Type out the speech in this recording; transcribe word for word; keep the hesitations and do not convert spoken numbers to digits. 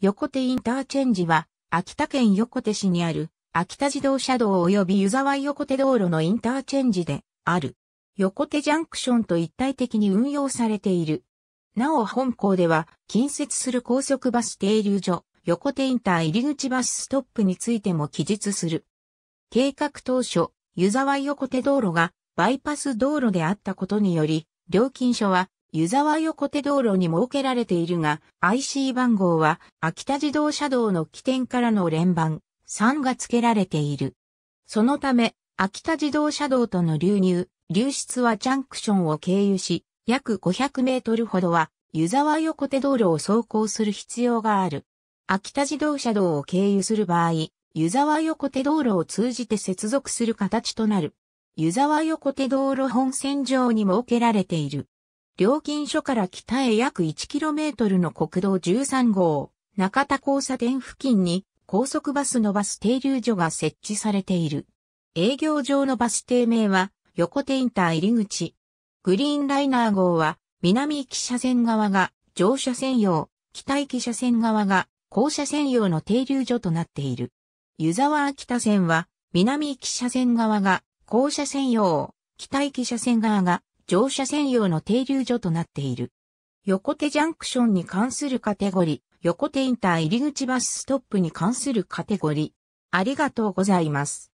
横手インターチェンジは、秋田県横手市にある、秋田自動車道及び湯沢横手道路のインターチェンジで、ある。横手ジャンクションと一体的に運用されている。なお本校では、近接する高速バス停留所、横手インター入口バスストップについても記述する。計画当初、湯沢横手道路がバイパス道路であったことにより、料金所は湯沢横手道路に設けられているが、アイシー 番号は秋田自動車道の起点からの連番さんが付けられている。そのため、秋田自動車道との流入、流出はジャンクションを経由し、約ごひゃくメートルほどは湯沢横手道路を走行する必要がある。秋田自動車道を経由する場合、湯沢横手道路を通じて接続する形となる。湯沢横手道路本線上に設けられている。料金所から北へ約 いちキロメートル の国道じゅうさんごう、中田交差点付近に高速バスのバス停留所が設置されている。営業上のバス停名は、横手インター入口。グリーンライナー号は、南行き車線側が乗車専用、北行き車線側が降車専用の停留所となっている。湯沢秋田線は、南行き車線側が降車専用、北行き車線側が乗車専用の停留所となっている。横手ジャンクションに関するカテゴリー、横手インター入口バスストップに関するカテゴリー。ありがとうございます。